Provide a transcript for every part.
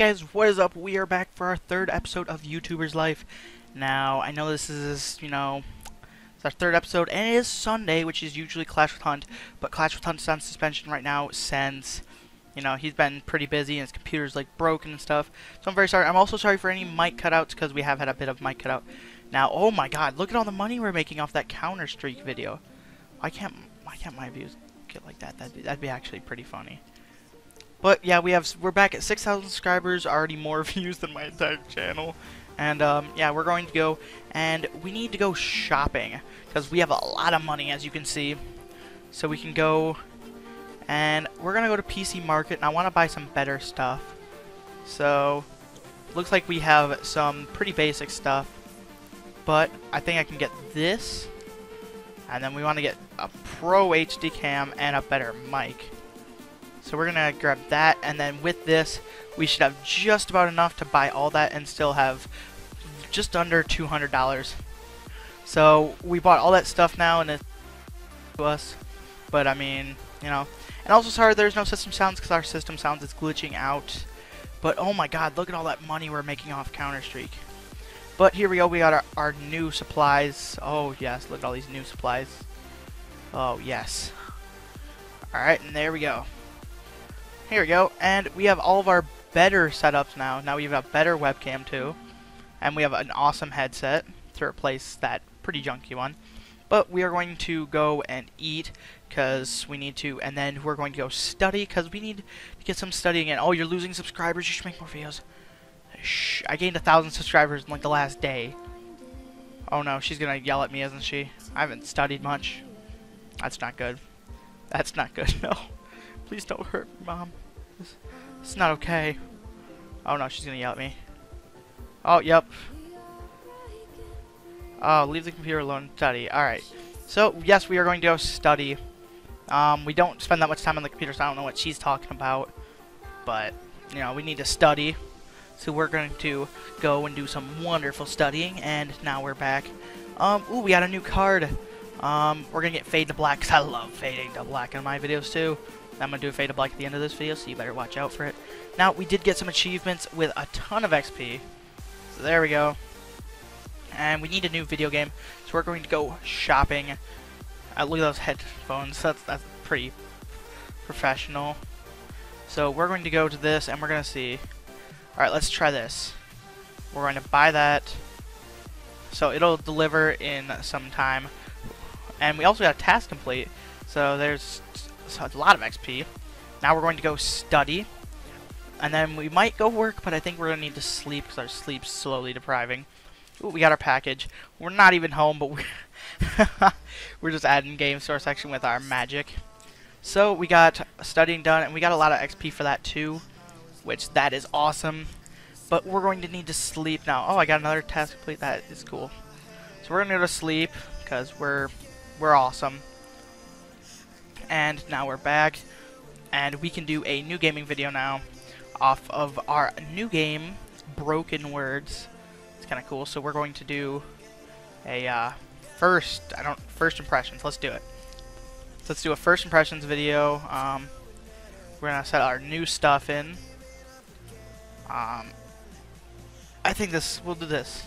guys, what is up? We are back for our third episode of YouTuber's Life. Now, I know this is, it's our third episode, and it is Sunday, which is usually Clash with Hunt, but Clash with Hunt's on suspension right now since, he's been pretty busy and his computer's, broken and stuff. So I'm very sorry. I'm also sorry for any mic cutouts because we have had a bit of mic cutout. Now, oh my god, look at all the money we're making off that Counter-Strike video. Why can't my views get like that? That'd be actually pretty funny. But yeah, we're back at 6,000 subscribers, already more views than my entire channel. And yeah, we're going to go, and we need to go shopping because we have a lot of money, as you can see. So we can go, and we're gonna go to PC Market, and I want to buy some better stuff. So looks like we have some pretty basic stuff, but I think I can get this, and then we want to get a Pro HD Cam and a better mic. So we're gonna grab that, and then with this we should have just about enough to buy all that and still have just under $200. So we bought all that stuff now, and it's to us, but I mean, and also sorry there's no system sounds because our system sounds is glitching out. But oh my god, look at all that money we're making off Counter-Strike. But here we go, we got our new supplies. Oh yes, look at all these new supplies. Oh yes. Alright, and there we go. Here we go, and we have all of our better setups now. Now we have a better webcam too, and we have an awesome headset to replace that pretty junky one. But we are going to go and eat because we need to, and then we're going to go study because we need to get some studying in. Oh, you're losing subscribers. You should make more videos. Shh, I gained 1,000 subscribers in the last day. Oh no, she's gonna yell at me, isn't she? I haven't studied much. That's not good. That's not good. No. Please don't hurt me, Mom. It's not okay. Oh no, she's gonna yell at me. Oh, yep. Oh, leave the computer alone. Study. Alright. So, yes, we are going to go study. We don't spend that much time on the computer, so I don't know what she's talking about. But, we need to study. So we're going to go and do some wonderful studying. And now we're back. Ooh, we got a new card. We're gonna get Fade to Black, because I love fading to black in my videos, too. I'm going to do a Fade to Black at the end of this video, so you better watch out for it. Now, we did get some achievements with a ton of XP. So there we go. And we need a new video game, so we're going to go shopping. Look at those headphones. That's pretty professional. So we're going to go to this, and we're going to see. Alright, let's try this. We're going to buy that. So it'll deliver in some time. And we also got a task complete. So there's... So a lot of XP. Now we're going to go study, and then we might go work, but I think we're gonna need to sleep because our sleep's slowly depriving. Ooh, we got our package. We're not even home, but we're we're just adding game store section with our magic. So we got studying done, and we got a lot of XP for that too, which that is awesome. But we're going to need to sleep now. Oh, I got another task complete. That is cool. So we're gonna go to sleep because we're awesome. And now we're back, and we can do a new gaming video now off of our new game, Broken Words. It's kind of cool, so we're going to do a first impressions. Let's do it. Let's do a first impressions video. We're gonna set our new stuff in. I think we'll do this.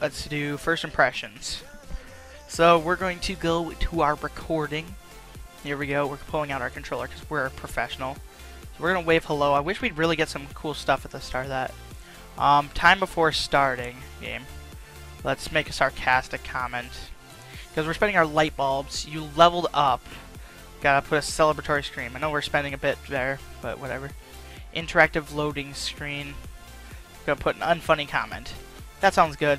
Let's do first impressions. So we're going to go to our recording. Here we go, we're pulling out our controller because we're a professional. So we're going to wave hello. I wish we'd really get some cool stuff at the start of that. Time before starting game. Let's make a sarcastic comment. Because we're spending our light bulbs. You leveled up. Gotta put a celebratory scream. I know we're spending a bit there, but whatever. Interactive loading screen. Gonna put an unfunny comment. That sounds good.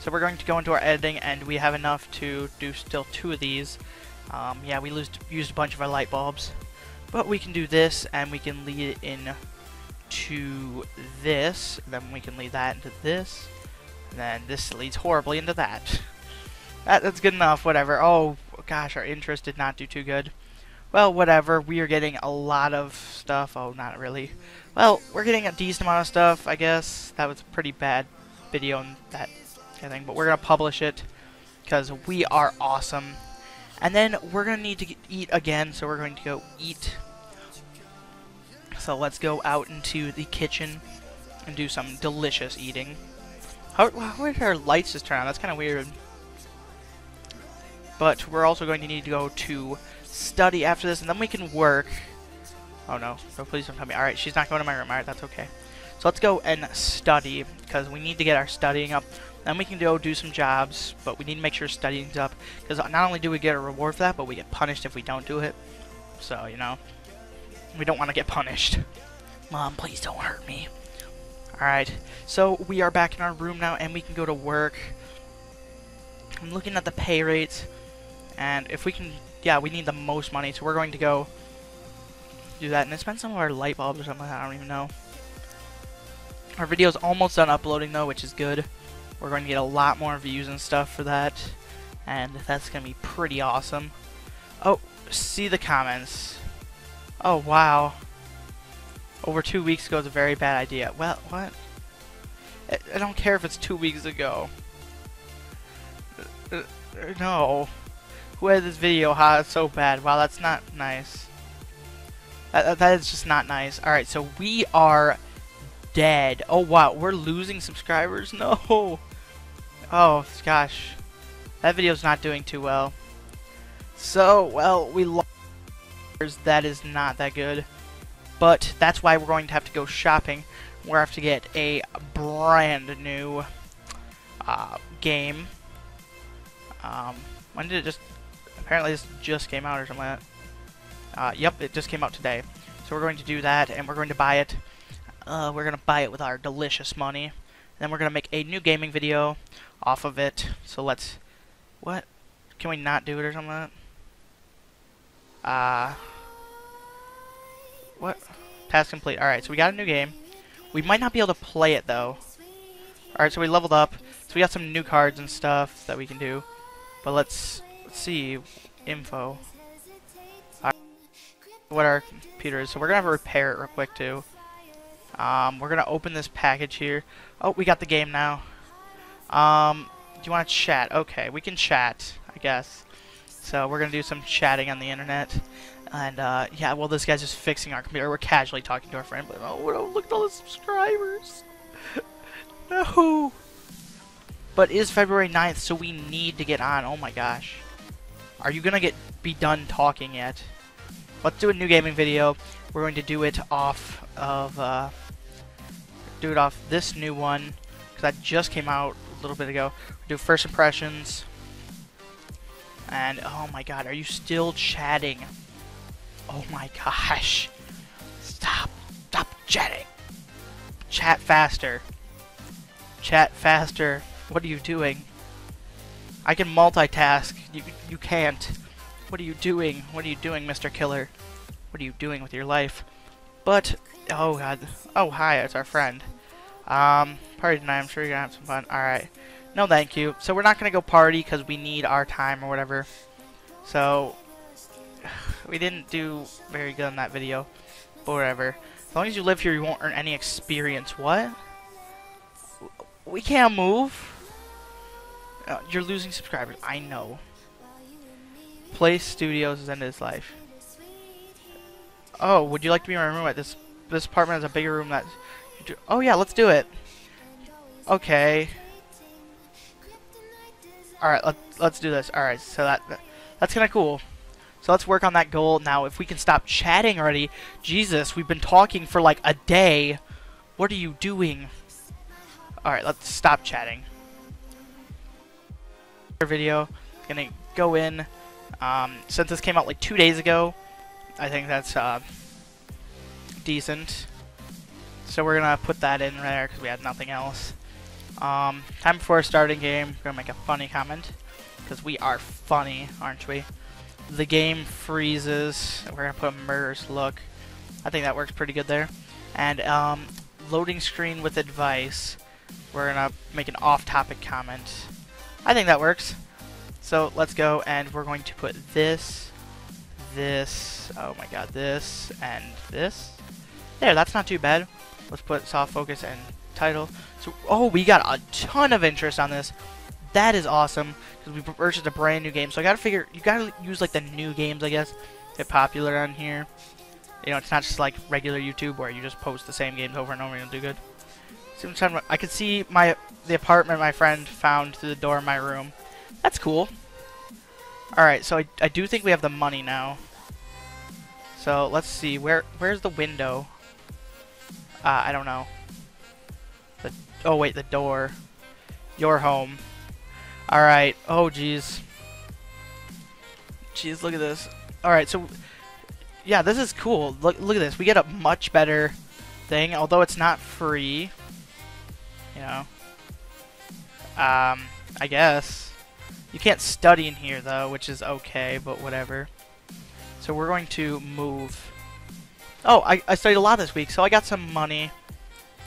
So we're going to go into our editing, and we have enough to do still 2 of these. Yeah, we used a bunch of our light bulbs, but we can do this, and we can lead it in to this, and then we can lead that into this, and then this leads horribly into that. That's good enough, whatever. Oh, gosh, our interest did not do too good. Well, whatever, we are getting a lot of stuff. Oh, not really. Well, we're getting a decent amount of stuff, I guess. That was a pretty bad video and that kind of thing, but we're going to publish it, because we are awesome. And then we're going to need to eat again, so we're going to go eat. So let's go out into the kitchen and do some delicious eating. How did our lights just turn on? That's kind of weird. But we're also going to need to go to study after this, and then we can work. Oh no, no, please don't tell me. Alright, she's not going to my room. Alright, that's okay. So let's go and study, because we need to get our studying up. Then we can go do some jobs, but we need to make sure studying's up, because not only do we get a reward for that, but we get punished if we don't do it. So, you know, we don't want to get punished. Mom, please don't hurt me. Alright, so we are back in our room now, and we can go to work. I'm looking at the pay rates, and if we can, yeah, we need the most money, so we're going to go do that. And it's been some of our light bulbs or something like that, I don't even know. Our video's almost done uploading, though, which is good. We're going to get a lot more views and stuff for that, and that's going to be pretty awesome. Oh, see the comments. Oh, wow. Over 2 weeks ago is a very bad idea. Well, what? I don't care if it's 2 weeks ago. No. Who had this video? Ha, it's so bad. Wow, that's not nice. That is just not nice. Alright, so we are dead. Oh, wow. We're losing subscribers? No. Oh, gosh. That video's not doing too well. So, well, we lost. That is not that good. But that's why we're going to have to go shopping. We're going to have to get a brand new game. When did it just... Apparently this just came out or something like that. Yep, it just came out today. So we're going to do that, and we're going to buy it. We're going to buy it with our delicious money. And then we're going to make a new gaming video off of it. So let's... What? Can we not do it or something like that? What? Task complete. Alright, so we got a new game. We might not be able to play it, though. Alright, so we leveled up. So we got some new cards and stuff that we can do. But let's see. Info. Right. What our computer is. So we're going to have to repair it real quick, too. We're going to open this package here. Oh, we got the game now. Do you want to chat? Okay, we can chat, I guess. So we're going to do some chatting on the internet. And, yeah, well, this guy's just fixing our computer. We're casually talking to our friend. But, oh, look at all the subscribers. No. But it is February 9th, so we need to get on. Oh, my gosh. Are you going to be done talking yet? Let's do a new gaming video. We're going to do it off of, this new one, because that just came out a little bit ago. We'll do first impressions. And, oh, my God, are you still chatting? Oh my gosh. Stop. Stop chatting. Chat faster. Chat faster. What are you doing? I can multitask. You can't. What are you doing? What are you doing, Mr. Killer? What are you doing with your life? But, oh god. Oh, hi, it's our friend. Party tonight. I'm sure you're gonna have some fun. Alright. No, thank you. So we're not gonna go party because we need our time or whatever. So... we didn't do very good in that video, but whatever. As long as you live here, you won't earn any experience. What? We can't move? You're losing subscribers. I know. Play Studios has ended his life. Oh, would you like to be my roommate? This apartment has a bigger room that... Oh, yeah, let's do it. Okay. Alright, let's do this. Alright, so that's kind of cool. So let's work on that goal now. If we can stop chatting already. Jesus, we've been talking for like a day. What are you doing? Alright, let's stop chatting. Our video is gonna go in. Since this came out like 2 days ago, I think that's decent. So we're gonna put that in there because we had nothing else. Time before starting game, we're gonna make a funny comment. Because we are funny, aren't we? The game freezes. We're gonna put a murderous look. I think that works pretty good there. And loading screen with advice. We're gonna make an off-topic comment. I think that works. So let's go, and we're going to put this, oh my god, this, and this. There, that's not too bad. Let's put soft focus and title. So, oh, we got a ton of interest on this. That is awesome, because we purchased a brand new game. So I gotta figure, you gotta use like the new games, I guess, get popular on here. You know, it's not just like regular YouTube where you just post the same games over and over and you'll do good. I could see the apartment my friend found through the door of my room. That's cool. Alright, so I do think we have the money now. So let's see, where's the window? I don't know. Oh wait, the door. Your home. Alright, oh jeez. Jeez, look at this. Alright, so yeah, this is cool. Look at this. We get a much better thing, although it's not free. You know. I guess. You can't study in here, though, which is okay, but whatever. So we're going to move. Oh, I studied a lot this week, so I got some money.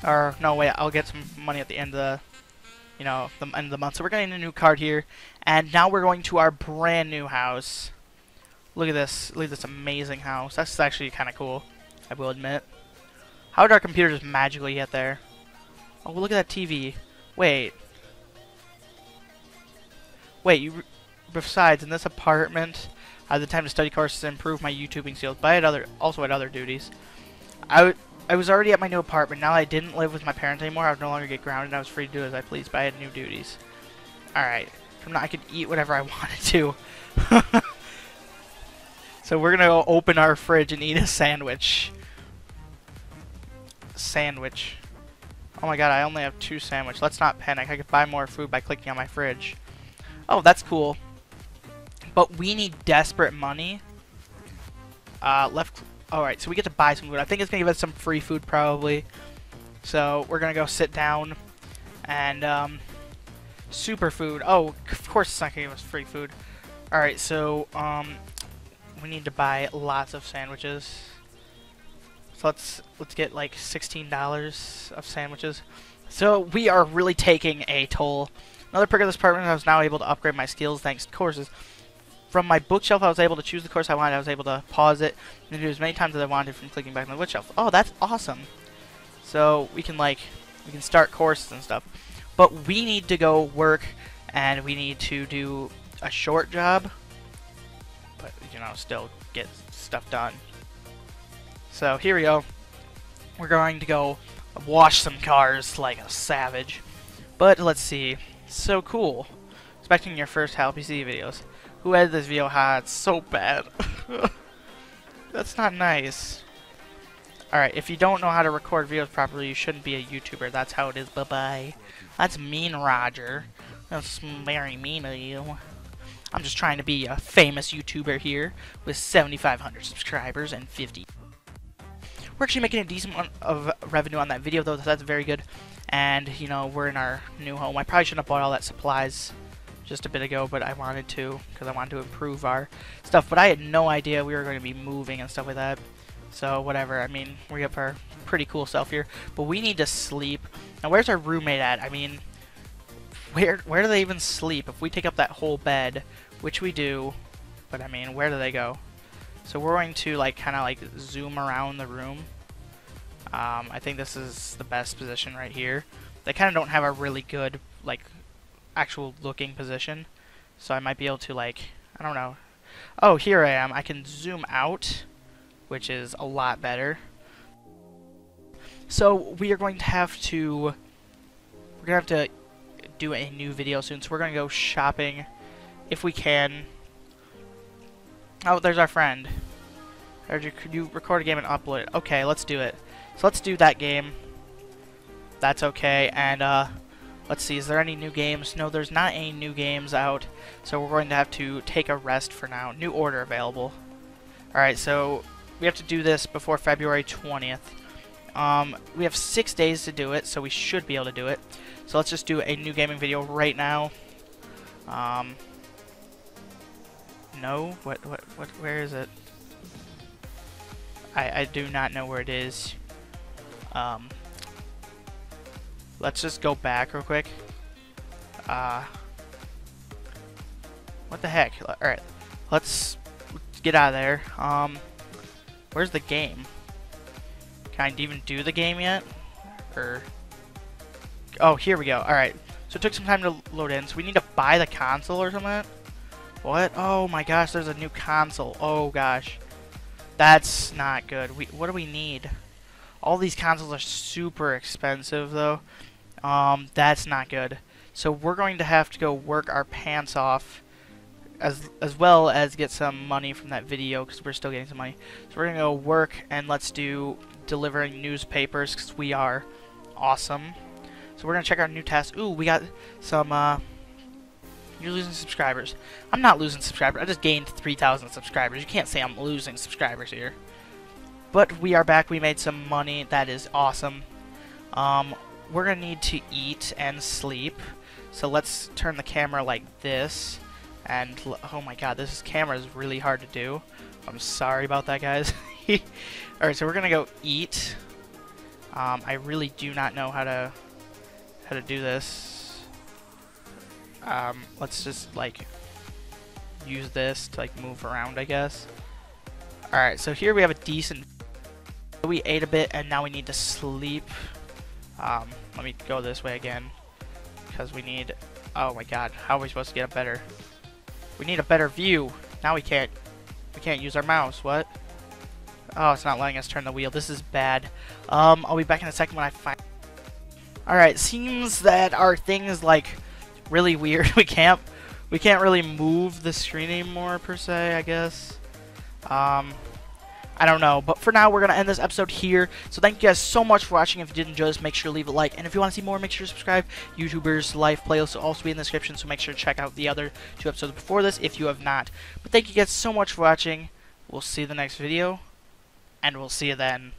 Or, no, wait, I'll get some money at the end of the, you know, the end of the month. So we're getting a new card here. And now we're going to our brand new house. Look at this. Look at this amazing house. That's actually kind of cool, I will admit. How did our computer just magically get there? Oh, look at that TV. Wait. Wait, besides, in this apartment, I had the time to study courses and improve my YouTubing skills, but I had also had other duties. I was already at my new apartment. Now that I didn't live with my parents anymore, I would no longer get grounded. I was free to do as I pleased, but I had new duties. Alright. I could eat whatever I wanted to. So we're going to go open our fridge and eat a sandwich. Sandwich. Oh my god, I only have 2 sandwiches. Let's not panic. I could buy more food by clicking on my fridge. Oh, that's cool. But we need desperate money. Alright, so we get to buy some food. I think it's going to give us some free food, probably. So, we're going to go sit down. And, super food. Oh, of course it's not going to give us free food. Alright, so, we need to buy lots of sandwiches. So, let's get, like, $16 of sandwiches. So, we are really taking a toll. Another perk of this apartment, I was now able to upgrade my skills thanks to courses. From my bookshelf, I was able to choose the course I wanted. I was able to pause it and do as many times as I wanted from clicking back on the bookshelf. Oh, that's awesome. So we can start courses and stuff. But we need to go work and we need to do a short job. But, you know, still get stuff done. So here we go. We're going to go wash some cars like a savage. But let's see. So cool. Expecting your first Hal PC videos. Who edited this video? Ha, it's so bad. That's not nice. Alright, if you don't know how to record videos properly, you shouldn't be a YouTuber. That's how it is. Bye-bye. That's mean, Roger. That's very mean of you. I'm just trying to be a famous YouTuber here with 7,500 subscribers and 50. We're actually making a decent amount of revenue on that video, though, so that's very good. And, you know, we're in our new home. I probably shouldn't have bought all that supplies just a bit ago, but I wanted to because I wanted to improve our stuff. But I had no idea we were going to be moving and stuff like that. So, whatever. I mean, we have our pretty cool self here. But we need to sleep. Now, where's our roommate at? I mean, where do they even sleep? If we take up that whole bed, which we do, but, I mean, where do they go? So, we're going to, like, kind of, like, zoom around the room. I think this is the best position right here. They kind of don't have a really good, like, actual looking position. So I might be able to, like, I don't know. Oh, here I am. I can zoom out, which is a lot better. So we are going to have to, do a new video soon. So we're going to go shopping if we can. Oh, there's our friend. Could you record a game and upload it? Okay, let's do it. So let's do that game. That's okay. And let's see, is there any new games? No, there's not any new games out. So we're going to have to take a rest for now. New order available. Alright, so we have to do this before February 20th. We have 6 days to do it, so we should be able to do it. So let's just do a new gaming video right now. No? What where is it? I do not know where it is. Let's just go back real quick. What the heck? Alright, let's get out of there. Where's the game? Can I even do the game yet? Or, oh, here we go. Alright, so it took some time to load in, so we need to buy the console or something like that? What? Oh my gosh, there's a new console. Oh gosh. That's not good. What do we need? All these consoles are super expensive, though. That's not good. So we're going to have to go work our pants off, as well as get some money from that video, because we're still getting some money. So we're going to go work, and let's do delivering newspapers, because we are awesome. So we're going to check our new tasks. Ooh, we got some... You're losing subscribers. I'm not losing subscribers. I just gained 3,000 subscribers. You can't say I'm losing subscribers here. But we are back. We made some money. That is awesome. We're going to need to eat and sleep. So let's turn the camera like this. And, oh my god, this camera is really hard to do. I'm sorry about that, guys. Alright, so we're going to go eat. I really do not know how to do this. Let's just, like, use this to, like, move around, I guess. Alright, so here we have a decent... We ate a bit, and now we need to sleep. Let me go this way again. Because we need... Oh, my God. How are we supposed to get a better... We need a better view. Now we can't... We can't use our mouse. What? Oh, it's not letting us turn the wheel. This is bad. I'll be back in a second when I find... Alright, seems that our things, like... really weird. We can't really move the screen anymore, per se, I guess. I don't know, but for now we're gonna end this episode here. So thank you guys so much for watching. If you did enjoy this, make sure to leave a like, and if you want to see more, make sure to subscribe. YouTuber's Life playlist will also be in the description, so make sure to check out the other two episodes before this if you have not. But thank you guys so much for watching. We'll see you in the next video, and we'll see you then.